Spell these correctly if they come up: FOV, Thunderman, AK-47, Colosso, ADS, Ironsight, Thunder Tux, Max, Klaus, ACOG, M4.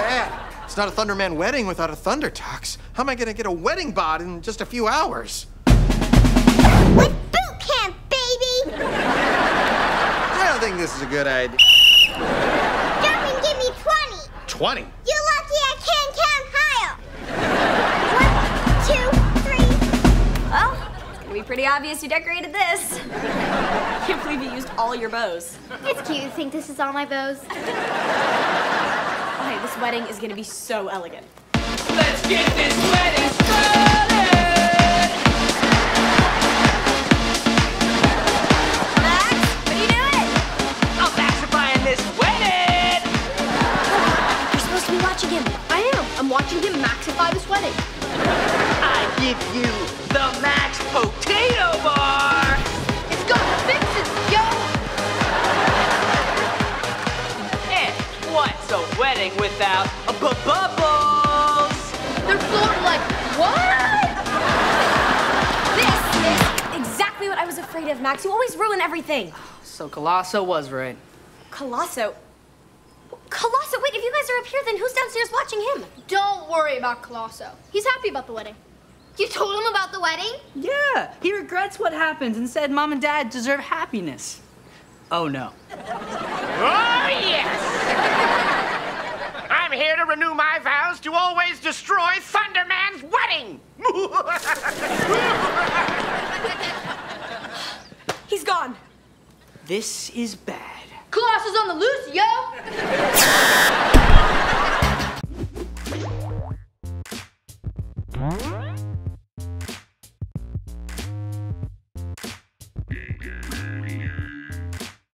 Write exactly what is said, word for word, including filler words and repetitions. bad. It's not a Thunderman wedding without a Thunder Tux. How am I gonna get a wedding bod in just a few hours? Like boot camp, baby! I don't think this is a good idea. Jump and give me twenty. twenty? You're lucky I can't count higher. One, two, three. Well, it's gonna be pretty obvious who decorated this. I can't believe you used all your bows. It's cute to think this is all my bows. Okay, this wedding is gonna be so elegant. Let's get this wedding started! Max, what are you doing? I'm pacifying this wedding! You're supposed to be watching him. I am. I'm watching him maxify this wedding. I give you the Max Potato Bar! It's gonna fix it, yo! And what's a wedding without a b-bubbles? They're sort of like, what? This is exactly what I was afraid of, Max. You always ruin everything. So Colosso was right. Colosso? Colosso, wait, if you guys are up here, then who's downstairs watching him? Don't worry about Colosso. He's happy about the wedding. You told him about the wedding? Yeah, he regrets what happened and said Mom and Dad deserve happiness. Oh, no. Oh, yes! I'm here to renew my vows to always destroy Thunderman's wedding! He's gone. This is bad. Klaus is on the loose, yo!